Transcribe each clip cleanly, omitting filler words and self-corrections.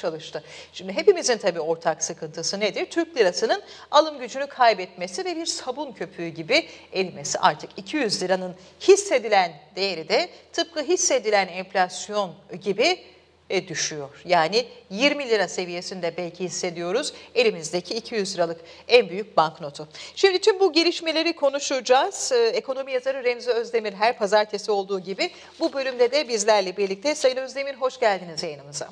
çalıştı. Şimdi hepimizin tabii ortak sıkıntısı nedir? Türk lirasının alım gücünü kaybetmesi ve bir sabun köpüğü gibi erimesi. Artık 200 liranın hissedilen değeri de tıpkı hissedilen enflasyon gibi düşüyor. Yani 20 lira seviyesinde belki hissediyoruz elimizdeki 200 liralık en büyük banknotu. Şimdi tüm bu gelişmeleri konuşacağız. Ekonomi yazarı Remzi Özdemir her pazartesi olduğu gibi bu bölümde de bizlerle birlikte. Sayın Özdemir, hoş geldiniz yayınımıza.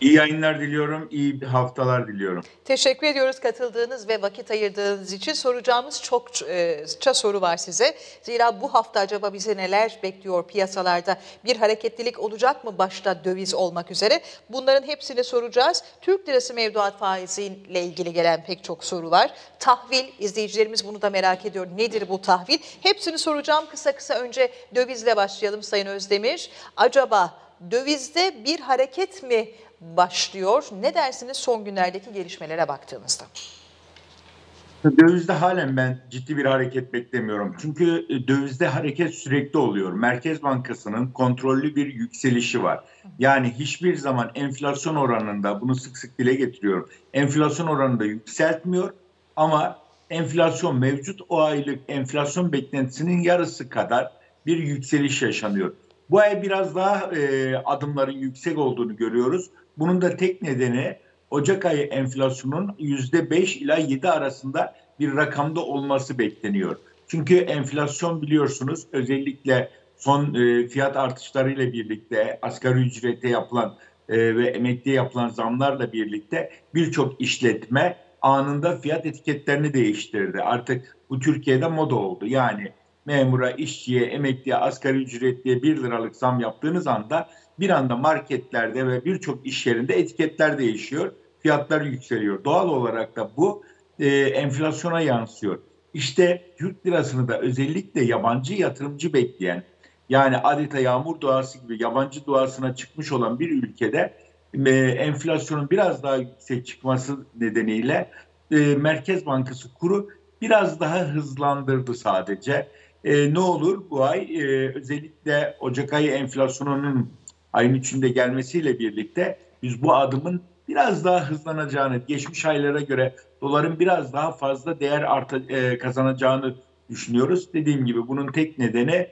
İyi yayınlar diliyorum, iyi haftalar diliyorum. Teşekkür ediyoruz katıldığınız ve vakit ayırdığınız için. Soracağımız çokça soru var size. Zira bu hafta acaba bizi neler bekliyor piyasalarda? Bir hareketlilik olacak mı başta döviz olmak üzere? Bunların hepsini soracağız. Türk Lirası Mevduat Faizi'yle ilgili gelen pek çok soru var. Tahvil, izleyicilerimiz bunu da merak ediyor. Nedir bu tahvil? Hepsini soracağım kısa kısa. Önce dövizle başlayalım Sayın Özdemir. Acaba dövizde bir hareket mi başlıyor? Ne dersiniz son günlerdeki gelişmelere baktığınızda? Dövizde halen ben ciddi bir hareket beklemiyorum. Çünkü dövizde hareket sürekli oluyor. Merkez Bankası'nın kontrollü bir yükselişi var. Yani hiçbir zaman enflasyon oranında, bunu sık sık dile getiriyorum, enflasyon oranında yükseltmiyor ama enflasyon, mevcut o aylık enflasyon beklentisinin yarısı kadar bir yükseliş yaşanıyor. Bu ay biraz daha adımların yüksek olduğunu görüyoruz. Bunun da tek nedeni Ocak ayı enflasyonun %5 ila 7 arasında bir rakamda olması bekleniyor. Çünkü enflasyon biliyorsunuz özellikle son fiyat artışlarıyla birlikte, asgari ücrete yapılan ve emekliye yapılan zamlarla birlikte birçok işletme anında fiyat etiketlerini değiştirdi. Artık bu Türkiye'de moda oldu. Yani memura, işçiye, emekliye, asgari ücretliye 1 liralık zam yaptığınız anda bir anda marketlerde ve birçok iş yerinde etiketler değişiyor, fiyatlar yükseliyor. Doğal olarak da bu enflasyona yansıyor. İşte Türk lirasını da özellikle yabancı yatırımcı bekleyen, yani adeta yağmur duası gibi yabancı duasına çıkmış olan bir ülkede enflasyonun biraz daha yüksek çıkması nedeniyle Merkez Bankası kuru biraz daha hızlandırdı sadece. Ne olur bu ay özellikle Ocak ayı enflasyonunun ayın 3'ünde gelmesiyle birlikte biz bu adımın biraz daha hızlanacağını, geçmiş aylara göre doların biraz daha fazla değer kazanacağını düşünüyoruz. Dediğim gibi bunun tek nedeni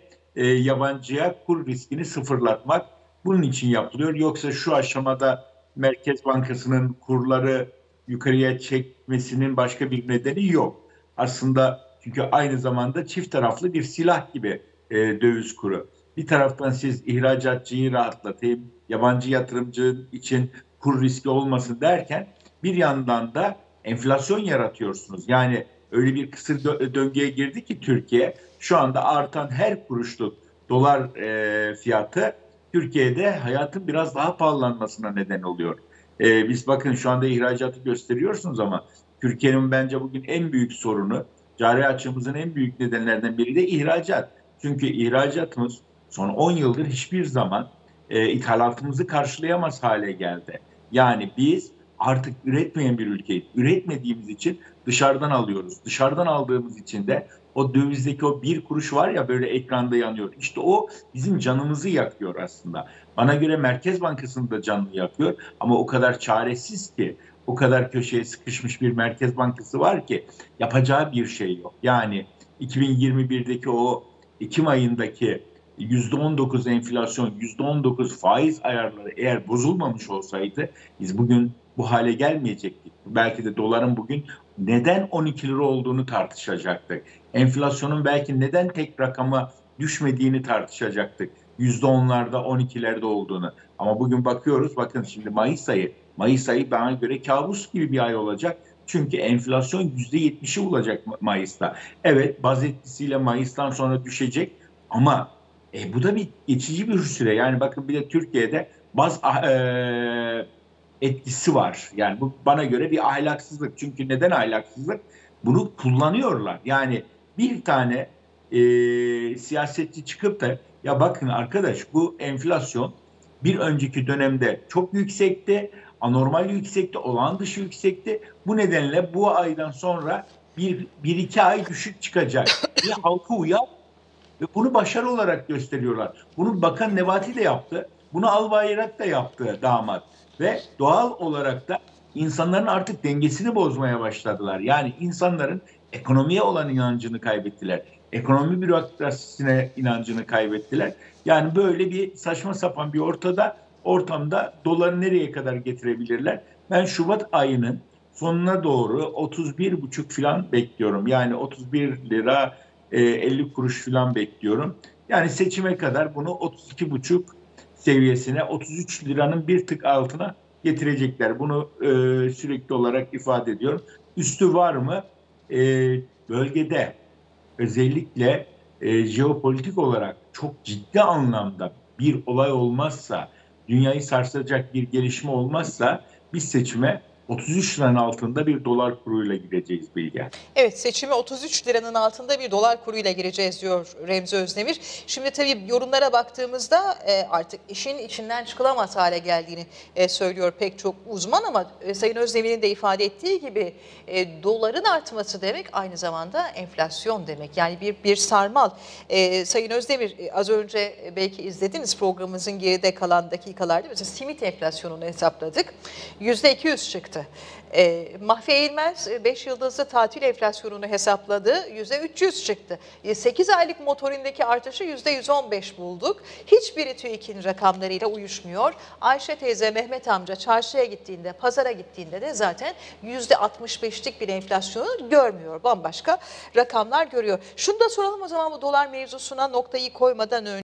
yabancıya kur riskini sıfırlatmak. Bunun için yapılıyor. Yoksa şu aşamada Merkez Bankası'nın kurları yukarıya çekmesinin başka bir nedeni yok. Aslında çünkü aynı zamanda çift taraflı bir silah gibi döviz kuru. Bir taraftan siz ihracatçıyı rahatlatayım, yabancı yatırımcı için kur riski olmasın derken bir yandan da enflasyon yaratıyorsunuz. Yani öyle bir kısır döngüye girdi ki Türkiye şu anda artan her kuruşluk dolar fiyatı Türkiye'de hayatın biraz daha pahalanmasına neden oluyor. Biz bakın şu anda ihracatı gösteriyorsunuz ama Türkiye'nin bence bugün en büyük sorunu, cari açığımızın en büyük nedenlerinden biri de ihracat. Çünkü ihracatımız son 10 yıldır hiçbir zaman ithalatımızı karşılayamaz hale geldi. Yani biz artık üretmeyen bir ülkeyiz. Üretmediğimiz için dışarıdan alıyoruz. Dışarıdan aldığımız için de o dövizdeki o bir kuruş var ya böyle ekranda yanıyor. İşte o bizim canımızı yakıyor aslında. Bana göre Merkez Bankası'nın da canını yakıyor ama o kadar çaresiz ki. O kadar köşeye sıkışmış bir Merkez Bankası var ki yapacağı bir şey yok. Yani 2021'deki o Ekim ayındaki %19 enflasyon, %19 faiz ayarları eğer bozulmamış olsaydı biz bugün bu hale gelmeyecektik. Belki de doların bugün neden 12 lira olduğunu tartışacaktık. Enflasyonun belki neden tek rakama düşmediğini tartışacaktık. %10'larda, 12'lerde olduğunu. Ama bugün bakıyoruz, bakın şimdi Mayıs ayı bana göre kabus gibi bir ay olacak. Çünkü enflasyon %70'i bulacak Mayıs'ta. Evet, baz etkisiyle Mayıs'tan sonra düşecek ama bu da bir geçici bir süre. Yani bakın bir de Türkiye'de baz etkisi var. Yani bu bana göre bir ahlaksızlık. Çünkü neden ahlaksızlık? Bunu kullanıyorlar. Yani bir tane siyasetçi çıkıp da ya bakın arkadaş bu enflasyon bir önceki dönemde çok yüksekti. Anormal yüksekti, olağan dışı yüksekti. Bu nedenle bu aydan sonra bir iki ay düşük çıkacak. Ve halkı uyar ve bunu başarı olarak gösteriyorlar. Bunu Bakan Nebati de yaptı. Bunu Albayrak da yaptı damat. ve doğal olarak da insanların artık dengesini bozmaya başladılar. Yani insanların ekonomiye olan inancını kaybettiler. Ekonomi bürokrasisine inancını kaybettiler. Yani böyle bir saçma sapan bir ortamda doları nereye kadar getirebilirler? Ben Şubat ayının sonuna doğru 31,5 falan bekliyorum. Yani 31 lira 50 kuruş falan bekliyorum. Yani seçime kadar bunu 32,5 seviyesine, 33 liranın bir tık altına getirecekler. Bunu sürekli olarak ifade ediyorum. Üstü var mı? Bölgede özellikle jeopolitik olarak çok ciddi anlamda bir olay olmazsa, dünyayı sarsacak bir gelişme olmazsa biz seçime 33 liranın altında bir dolar kuruyla gireceğiz Bilge. Evet, seçime 33 liranın altında bir dolar kuruyla gireceğiz diyor Remzi Özdemir. Şimdi tabii yorumlara baktığımızda artık işin içinden çıkılamaz hale geldiğini söylüyor pek çok uzman, ama Sayın Özdemir'in de ifade ettiği gibi doların artması demek aynı zamanda enflasyon demek. Yani bir sarmal. Sayın Özdemir az önce belki izlediniz programımızın geride kalan dakikalarda mesela simit enflasyonunu hesapladık. %200 çıktı. Mahfi Eğilmez 5 yıldızlı tatil enflasyonunu hesapladı. %300 çıktı. 8 aylık motorindeki artışı %115 bulduk. Hiçbiri TÜİK'in rakamlarıyla uyuşmuyor. Ayşe teyze, Mehmet amca çarşıya gittiğinde, pazara gittiğinde de zaten %65'lik bir enflasyonu görmüyor. Bambaşka rakamlar görüyor. Şunu da soralım o zaman, bu dolar mevzusuna noktayı koymadan önce.